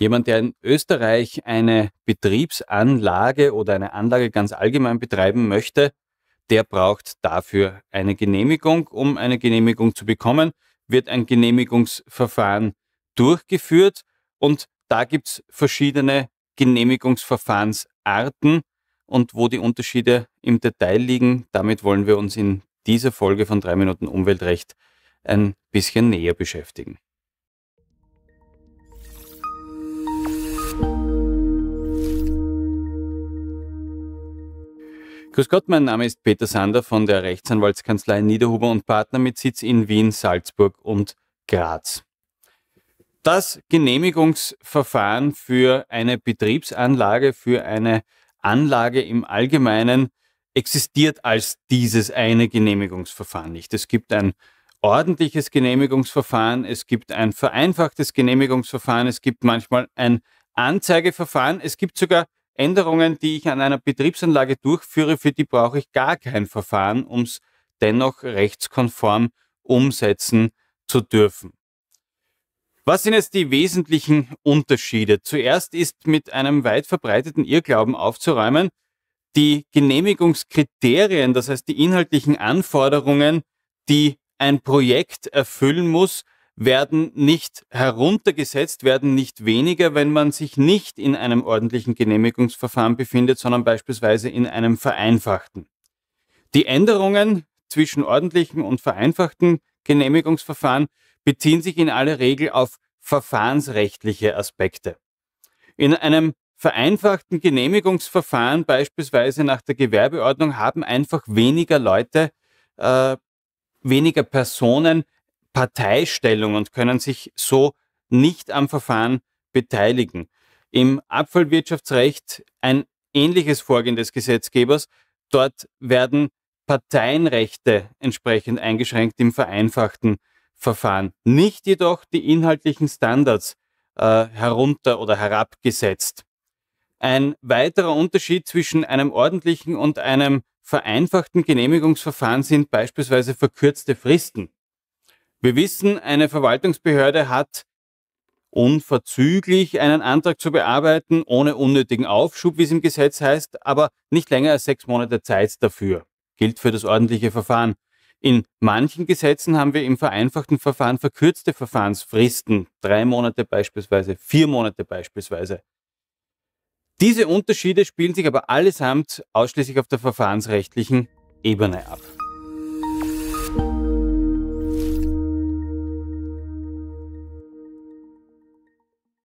Jemand, der in Österreich eine Betriebsanlage oder eine Anlage ganz allgemein betreiben möchte, der braucht dafür eine Genehmigung. Um eine Genehmigung zu bekommen, wird ein Genehmigungsverfahren durchgeführt und da gibt es verschiedene Genehmigungsverfahrensarten und wo die Unterschiede im Detail liegen, damit wollen wir uns in dieser Folge von 3 Minuten Umweltrecht ein bisschen näher beschäftigen. Grüß Gott, mein Name ist Peter Sander von der Rechtsanwaltskanzlei Niederhuber und Partner mit Sitz in Wien, Salzburg und Graz. Das Genehmigungsverfahren für eine Betriebsanlage, für eine Anlage im Allgemeinen existiert als dieses eine Genehmigungsverfahren nicht. Es gibt ein ordentliches Genehmigungsverfahren, es gibt ein vereinfachtes Genehmigungsverfahren, es gibt manchmal ein Anzeigeverfahren, es gibt sogar Änderungen, die ich an einer Betriebsanlage durchführe, für die brauche ich gar kein Verfahren, um es dennoch rechtskonform umsetzen zu dürfen. Was sind jetzt die wesentlichen Unterschiede? Zuerst ist mit einem weit verbreiteten Irrglauben aufzuräumen, die Genehmigungskriterien, das heißt die inhaltlichen Anforderungen, die ein Projekt erfüllen muss, werden nicht heruntergesetzt, werden nicht weniger, wenn man sich nicht in einem ordentlichen Genehmigungsverfahren befindet, sondern beispielsweise in einem vereinfachten. Die Änderungen zwischen ordentlichen und vereinfachten Genehmigungsverfahren beziehen sich in aller Regel auf verfahrensrechtliche Aspekte. In einem vereinfachten Genehmigungsverfahren, beispielsweise nach der Gewerbeordnung, haben einfach weniger Leute, weniger Personen Parteistellung und können sich so nicht am Verfahren beteiligen. Im Abfallwirtschaftsrecht ein ähnliches Vorgehen des Gesetzgebers. Dort werden Parteienrechte entsprechend eingeschränkt im vereinfachten Verfahren. Nicht jedoch die inhaltlichen Standards herunter oder herabgesetzt. Ein weiterer Unterschied zwischen einem ordentlichen und einem vereinfachten Genehmigungsverfahren sind beispielsweise verkürzte Fristen. Wir wissen, eine Verwaltungsbehörde hat unverzüglich einen Antrag zu bearbeiten, ohne unnötigen Aufschub, wie es im Gesetz heißt, aber nicht länger als 6 Monate Zeit dafür. Gilt für das ordentliche Verfahren. In manchen Gesetzen haben wir im vereinfachten Verfahren verkürzte Verfahrensfristen, 3 Monate beispielsweise, 4 Monate beispielsweise. Diese Unterschiede spielen sich aber allesamt ausschließlich auf der verfahrensrechtlichen Ebene ab.